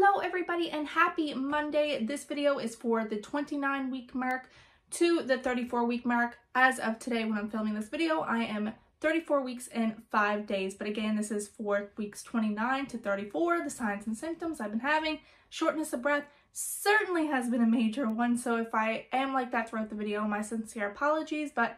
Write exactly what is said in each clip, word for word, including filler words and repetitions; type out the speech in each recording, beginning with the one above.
Hello everybody and happy Monday. This video is for the twenty-nine week mark to the thirty-four week mark. As of today when I'm filming this video, I am thirty-four weeks and five days. But again, this is for weeks twenty-nine to thirty-four. The signs and symptoms I've been having, shortness of breath, certainly has been a major one. So if I am like that throughout the video, my sincere apologies, but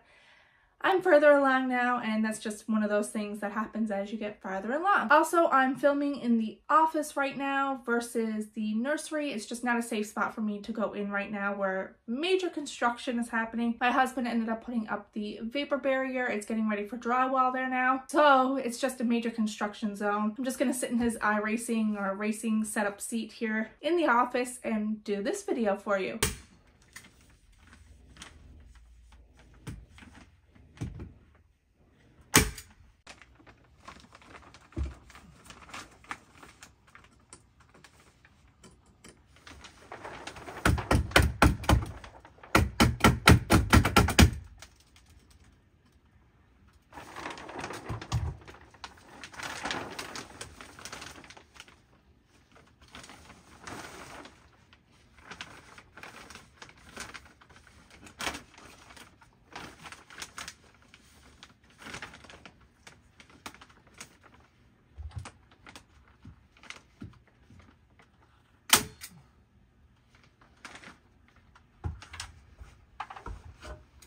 I'm further along now, and that's just one of those things that happens as you get farther along. Also, I'm filming in the office right now versus the nursery. It's just not a safe spot for me to go in right now where major construction is happening. My husband ended up putting up the vapor barrier. It's getting ready for drywall there now. So it's just a major construction zone. I'm just gonna sit in his iRacing or racing setup seat here in the office and do this video for you.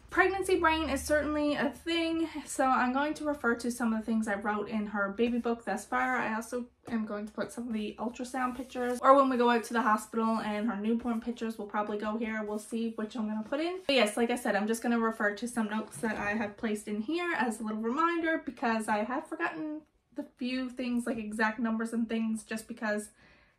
Pregnancy brain is certainly a thing, so I'm going to refer to some of the things I wrote in her baby book thus far. I also am going to put some of the ultrasound pictures, or when we go out to the hospital, and her newborn pictures will probably go here. We'll see which I'm going to put in. But yes, like I said, I'm just going to refer to some notes that I have placed in here as a little reminder, because I have forgotten the few things, like exact numbers and things, just because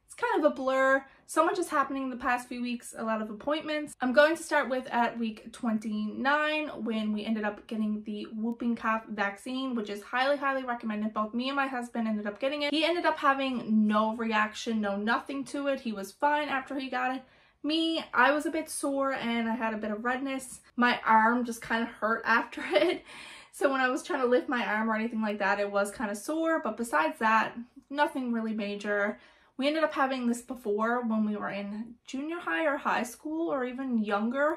it's kind of a blur. So much is happening in the past few weeks, a lot of appointments. I'm going to start with at week twenty-nine, when we ended up getting the whooping cough vaccine, which is highly, highly recommended. Both me and my husband ended up getting it. He ended up having no reaction, no nothing to it. He was fine after he got it. Me, I was a bit sore and I had a bit of redness. My arm just kind of hurt after it. So when I was trying to lift my arm or anything like that, it was kind of sore. But besides that, nothing really major. We ended up having this before when we were in junior high or high school or even younger.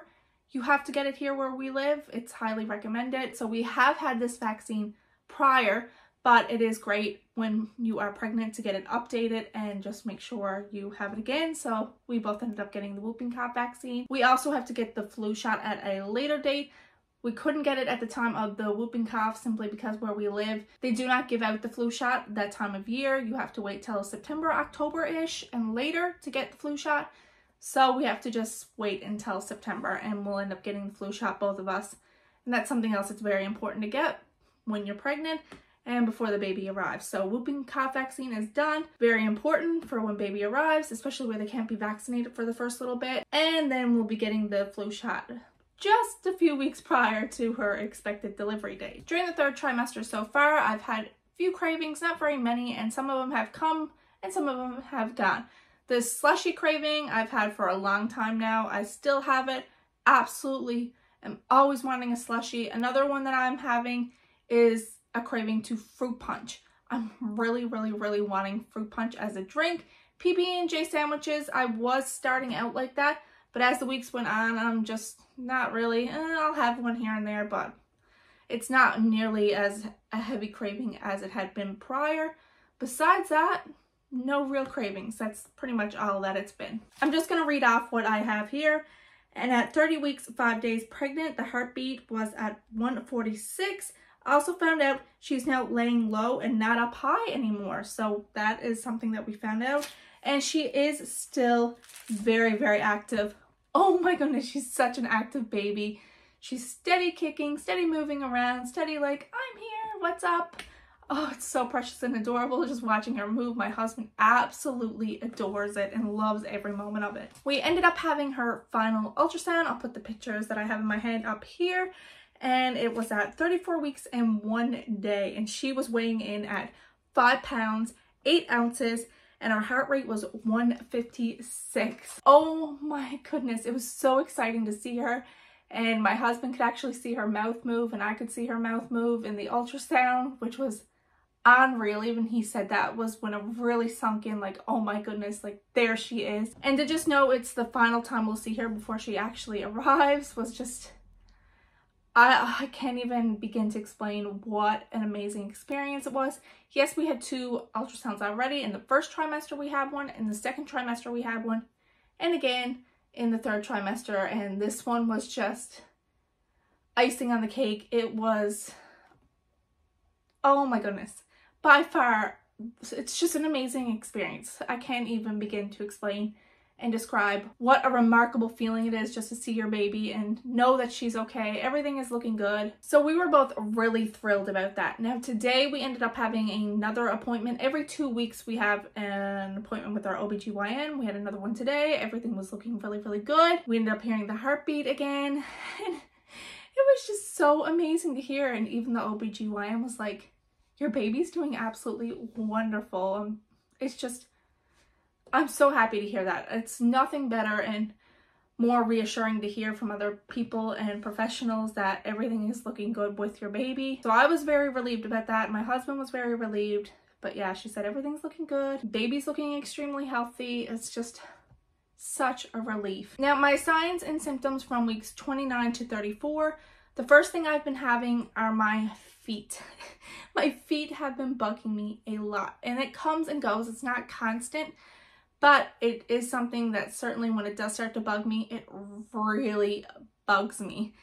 You have to get it here where we live. It's highly recommended. So we have had this vaccine prior, but it is great when you are pregnant to get it updated and just make sure you have it again. So we both ended up getting the whooping cough vaccine. We also have to get the flu shot at a later date. We couldn't get it at the time of the whooping cough simply because where we live, they do not give out the flu shot that time of year. You have to wait till September, October-ish and later to get the flu shot. So we have to just wait until September and we'll end up getting the flu shot, both of us. And that's something else that's very important to get when you're pregnant and before the baby arrives. So whooping cough vaccine is done. Very important for when baby arrives, especially where they can't be vaccinated for the first little bit. And then we'll be getting the flu shot just a few weeks prior to her expected delivery date. During the third trimester so far, I've had a few cravings, not very many, and some of them have come and some of them have gone. This slushy craving I've had for a long time now. I still have it. Absolutely am always wanting a slushy. Another one that I'm having is a craving to fruit punch. I'm really, really, really wanting fruit punch as a drink. P B and J sandwiches, I was starting out like that, but as the weeks went on, I'm just not really, eh, I'll have one here and there, but it's not nearly as a heavy craving as it had been prior. Besides that, no real cravings. That's pretty much all that it's been. I'm just going to read off what I have here. And at thirty weeks, five days pregnant, the heartbeat was at one forty-six. I also found out she's now laying low and not up high anymore. So that is something that we found out. And she is still very, very active. Oh my goodness, she's such an active baby. She's steady kicking, steady moving around, steady like, I'm here, what's up? Oh, it's so precious and adorable just watching her move. My husband absolutely adores it and loves every moment of it. We ended up having her final ultrasound. I'll put the pictures that I have in my head up here. And it was at thirty-four weeks and one day. And she was weighing in at five pounds, eight ounces, and our heart rate was one fifty-six. Oh my goodness, it was so exciting to see her, and my husband could actually see her mouth move and I could see her mouth move in the ultrasound, which was on really when he said that was when it really sunk in, like, oh my goodness, like, there she is. And to just know it's the final time we'll see her before she actually arrives was just, I, I can't even begin to explain what an amazing experience it was. Yes, we had two ultrasounds already. In the first trimester we had one, in the second trimester we had one, and again in the third trimester, and this one was just icing on the cake. It was, oh my goodness, by far, it's just an amazing experience. I can't even begin to explain and describe what a remarkable feeling it is just to see your baby and know that she's okay, everything is looking good. So we were both really thrilled about that. Now today we ended up having another appointment. Every two weeks we have an appointment with our O B G Y N. We had another one today. Everything was looking really, really good. We ended up hearing the heartbeat again, and it was just so amazing to hear. And even the O B G Y N was like, your baby's doing absolutely wonderful. Um, it's just, I'm so happy to hear that. It's nothing better and more reassuring to hear from other people and professionals that everything is looking good with your baby. So I was very relieved about that. My husband was very relieved. But yeah, she said everything's looking good. Baby's looking extremely healthy. It's just such a relief. Now, my signs and symptoms from weeks twenty-nine to thirty-four. The first thing I've been having are my feet. My feet have been bugging me a lot. And it comes and goes. It's not constant. But it is something that certainly when it does start to bug me, it really bugs me.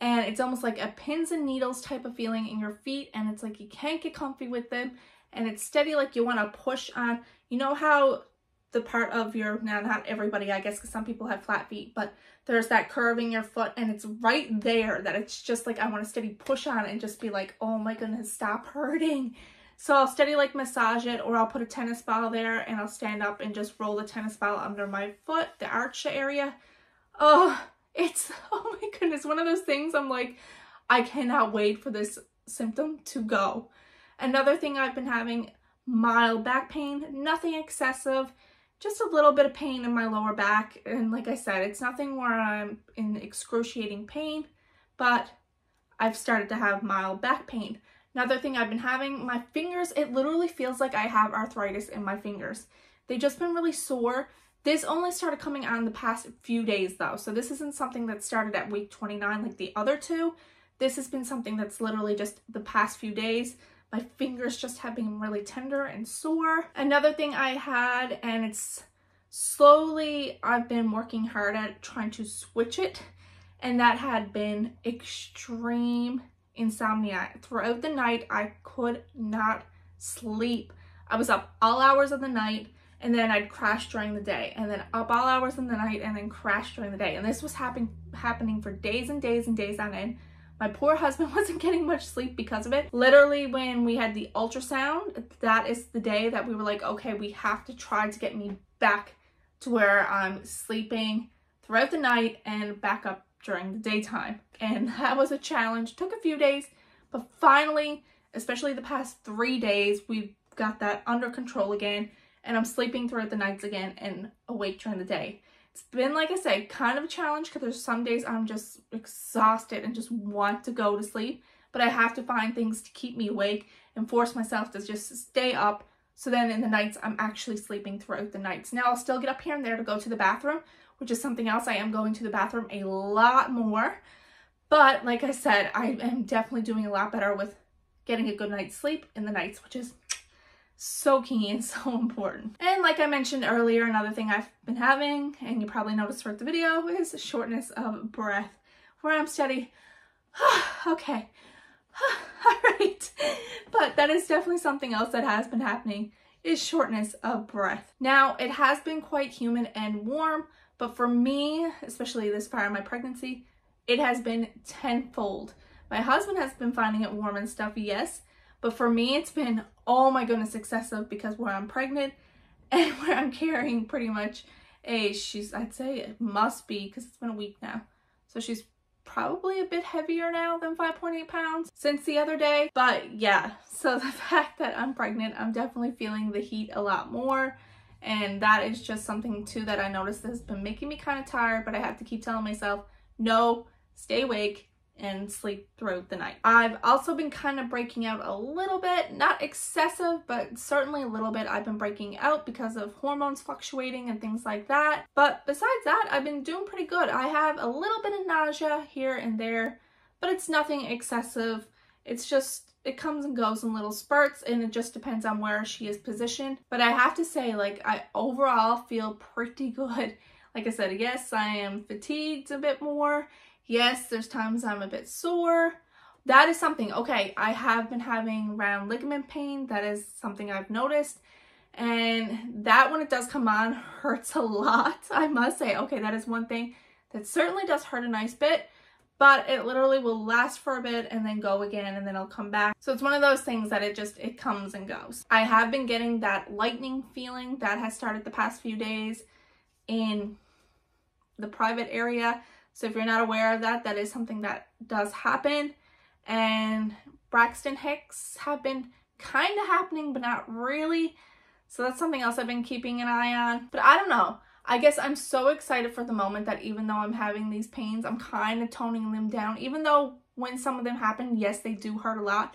And it's almost like a pins and needles type of feeling in your feet. And it's like you can't get comfy with them. And it's steady, like you want to push on. You know how the part of your, now not everybody, I guess, because some people have flat feet, but there's that curve in your foot and it's right there that it's just like I want to steady push on and just be like, oh my goodness, stop hurting. So I'll steady like massage it, or I'll put a tennis ball there and I'll stand up and just roll the tennis ball under my foot, the arch area. Oh, it's, oh my goodness, one of those things I'm like, I cannot wait for this symptom to go. Another thing I've been having, mild back pain, nothing excessive, just a little bit of pain in my lower back. And like I said, it's nothing where I'm in excruciating pain, but I've started to have mild back pain. Another thing I've been having, my fingers, it literally feels like I have arthritis in my fingers. They've just been really sore. This only started coming on the past few days though. So this isn't something that started at week twenty-nine like the other two. This has been something that's literally just the past few days. My fingers just have been really tender and sore. Another thing I had, and it's slowly, I've been working hard at trying to switch it, and that had been extreme insomnia. Throughout the night, I could not sleep. I was up all hours of the night, and then I'd crash during the day, and then up all hours in the night, and then crash during the day. And this was happen happening for days and days and days on end. My poor husband wasn't getting much sleep because of it. Literally, when we had the ultrasound, that is the day that we were like, okay, we have to try to get me back to where I'm sleeping throughout the night and back up during the daytime. And that was a challenge. It took a few days, but finally, especially the past three days, we've got that under control again, and I'm sleeping throughout the nights again and awake during the day. It's been, like I say, kind of a challenge because there's some days I'm just exhausted and just want to go to sleep, but I have to find things to keep me awake and force myself to just stay up. So then in the nights, I'm actually sleeping throughout the nights. Now I'll still get up here and there to go to the bathroom, which is something else. I am going to the bathroom a lot more. But like I said, I am definitely doing a lot better with getting a good night's sleep in the nights, which is so key and so important. And like I mentioned earlier, another thing I've been having, and you probably noticed throughout the video, is shortness of breath, where I'm steady, okay, all right. But that is definitely something else that has been happening, is shortness of breath. Now, it has been quite humid and warm, but for me, especially this far in my pregnancy, it has been tenfold. My husband has been finding it warm and stuffy, yes, but for me, it's been, oh my goodness, excessive, because where I'm pregnant and where I'm carrying pretty much a, she's, I'd say it must be, because it's been a week now. So she's probably a bit heavier now than five point eight pounds since the other day. But yeah, so the fact that I'm pregnant, I'm definitely feeling the heat a lot more. And that is just something too that I noticed has been making me kind of tired, but I have to keep telling myself, no, stay awake and sleep throughout the night. I've also been kind of breaking out a little bit, not excessive, but certainly a little bit. I've been breaking out because of hormones fluctuating and things like that. But besides that, I've been doing pretty good. I have a little bit of nausea here and there, but it's nothing excessive. It's just, it comes and goes in little spurts, and it just depends on where she is positioned. But I have to say, like, I overall feel pretty good. Like I said, yes, I am fatigued a bit more. Yes, there's times I'm a bit sore. That is something. Okay, I have been having round ligament pain. That is something I've noticed. And that, when it does come on, hurts a lot, I must say. Okay, that is one thing that certainly does hurt a nice bit, but it literally will last for a bit and then go again, and then it'll come back. So it's one of those things that it just, it comes and goes. I have been getting that lightning feeling that has started the past few days in the private area. So if you're not aware of that, that is something that does happen. And Braxton Hicks have been kind of happening, but not really. So that's something else I've been keeping an eye on. But I don't know. I guess I'm so excited for the moment that even though I'm having these pains, I'm kind of toning them down. Even though when some of them happen, yes, they do hurt a lot.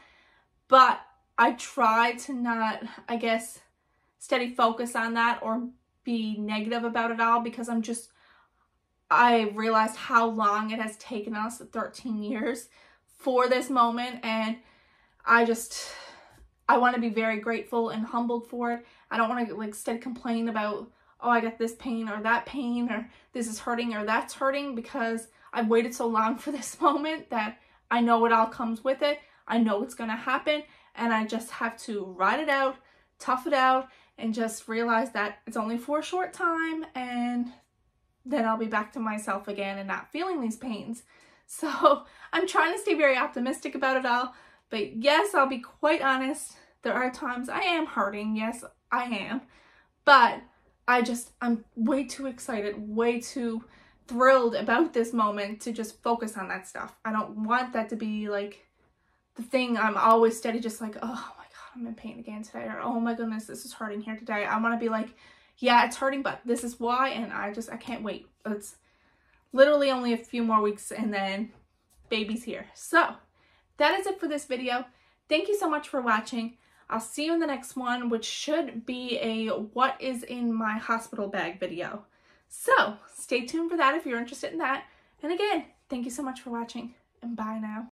But I try to not, I guess, steady focus on that or be negative about it all, because I'm just... I realized how long it has taken us, thirteen years, for this moment, and I just, I want to be very grateful and humbled for it. I don't want to, like, instead complain about, oh, I got this pain or that pain or this is hurting or that's hurting, because I've waited so long for this moment that I know it all comes with it. I know it's going to happen, and I just have to ride it out, tough it out, and just realize that it's only for a short time, and then I'll be back to myself again and not feeling these pains. So I'm trying to stay very optimistic about it all. But yes, I'll be quite honest, there are times I am hurting. Yes, I am. But I just, I'm way too excited, way too thrilled about this moment to just focus on that stuff. I don't want that to be like the thing I'm always steady, just like, oh my God, I'm in pain again today. Or, oh my goodness, this is hurting here today. I want to be like, yeah, it's hurting, but this is why, and I just, I can't wait. It's literally only a few more weeks, and then baby's here. So, that is it for this video. Thank you so much for watching. I'll see you in the next one, which should be a what is in my hospital bag video. So, stay tuned for that if you're interested in that. And again, thank you so much for watching, and bye now.